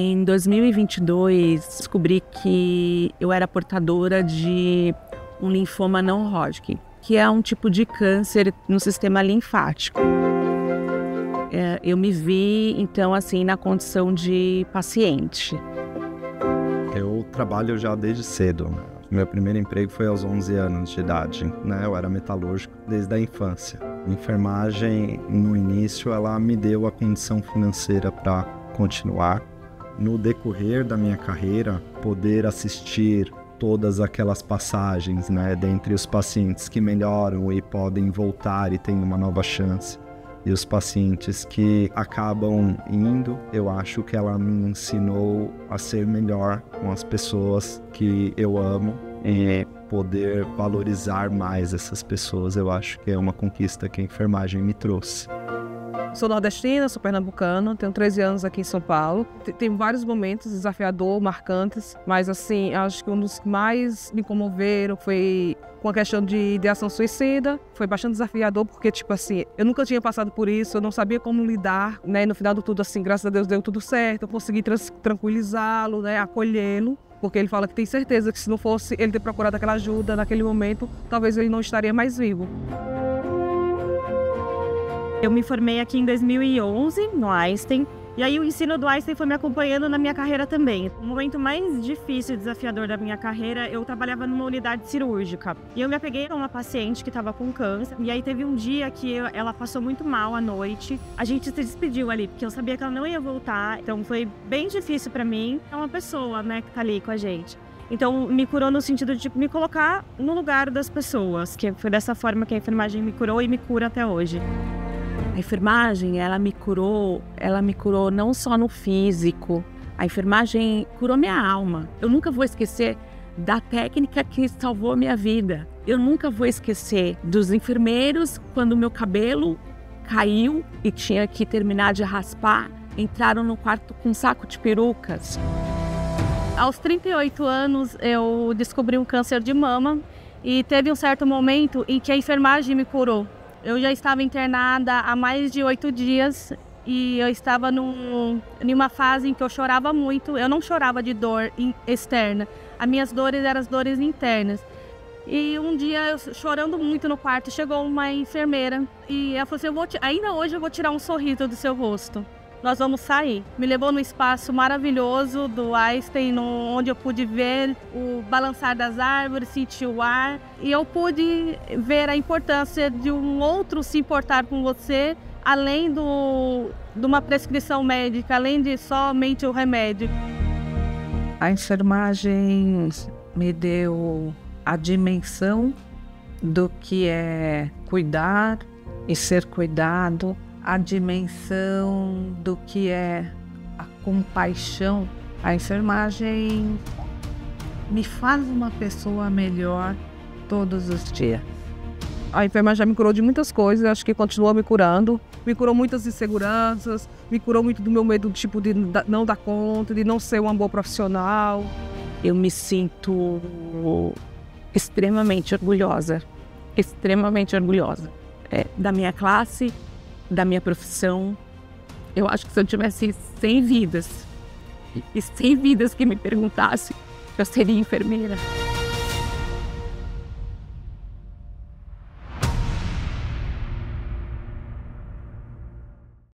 Em 2022, descobri que eu era portadora de um linfoma não-Hodgkin, que é um tipo de câncer no sistema linfático. Eu me vi, então, assim, na condição de paciente. Eu trabalho já desde cedo. Meu primeiro emprego foi aos 11 anos de idade, né? Eu era metalúrgico desde a infância. A enfermagem, no início, ela me deu a condição financeira para continuar. No decorrer da minha carreira, poder assistir todas aquelas passagens, né, dentre os pacientes que melhoram e podem voltar e têm uma nova chance, e os pacientes que acabam indo, eu acho que ela me ensinou a ser melhor com as pessoas que eu amo e poder valorizar mais essas pessoas. Eu acho que é uma conquista que a enfermagem me trouxe. Sou nordestina, sou pernambucano, tenho 13 anos aqui em São Paulo. Tem vários momentos desafiadores, marcantes, mas assim, acho que um dos que mais me comoveram foi com a questão de ideação suicida. Foi bastante desafiador porque, tipo assim, eu nunca tinha passado por isso, eu não sabia como lidar, né? E no final de tudo, assim, graças a Deus deu tudo certo, eu consegui tranquilizá-lo, né? Acolhê-lo. Porque ele fala que tem certeza que se não fosse ele ter procurado aquela ajuda naquele momento, talvez ele não estaria mais vivo. Eu me formei aqui em 2011, no Einstein, e aí o ensino do Einstein foi me acompanhando na minha carreira também. O momento mais difícil e desafiador da minha carreira, eu trabalhava numa unidade cirúrgica. E eu me apeguei a uma paciente que estava com câncer, e aí teve um dia que ela passou muito mal à noite. A gente se despediu ali, porque eu sabia que ela não ia voltar, então foi bem difícil para mim. É uma pessoa, né, que tá ali com a gente. Então, me curou no sentido de me colocar no lugar das pessoas, que foi dessa forma que a enfermagem me curou e me cura até hoje. A enfermagem, ela me curou não só no físico, a enfermagem curou minha alma. Eu nunca vou esquecer da técnica que salvou minha vida. Eu nunca vou esquecer dos enfermeiros quando meu cabelo caiu e tinha que terminar de raspar, entraram no quarto com um saco de perucas. Aos 38 anos eu descobri um câncer de mama e teve um certo momento em que a enfermagem me curou. Eu já estava internada há mais de 8 dias e eu estava numa fase em que eu chorava muito. Eu não chorava de dor externa, as minhas dores eram as dores internas. E um dia, eu chorando muito no quarto, chegou uma enfermeira e ela falou assim, ainda hoje eu vou tirar um sorriso do seu rosto, nós vamos sair. Me levou num espaço maravilhoso do Einstein, onde eu pude ver o balançar das árvores, sentir o ar. E eu pude ver a importância de um outro se importar com você, além de uma prescrição médica, além de somente o remédio. A enfermagem me deu a dimensão do que é cuidar e ser cuidado, a dimensão do que é a compaixão. A enfermagem me faz uma pessoa melhor todos os dias. A enfermagem já me curou de muitas coisas, acho que continua me curando. Me curou muitas inseguranças, me curou muito do meu medo tipo, de não dar conta, de não ser uma boa profissional. Eu me sinto extremamente orgulhosa da minha classe, da minha profissão. Eu acho que se eu tivesse 100 vidas, e 100 vidas que me perguntassem, eu seria enfermeira.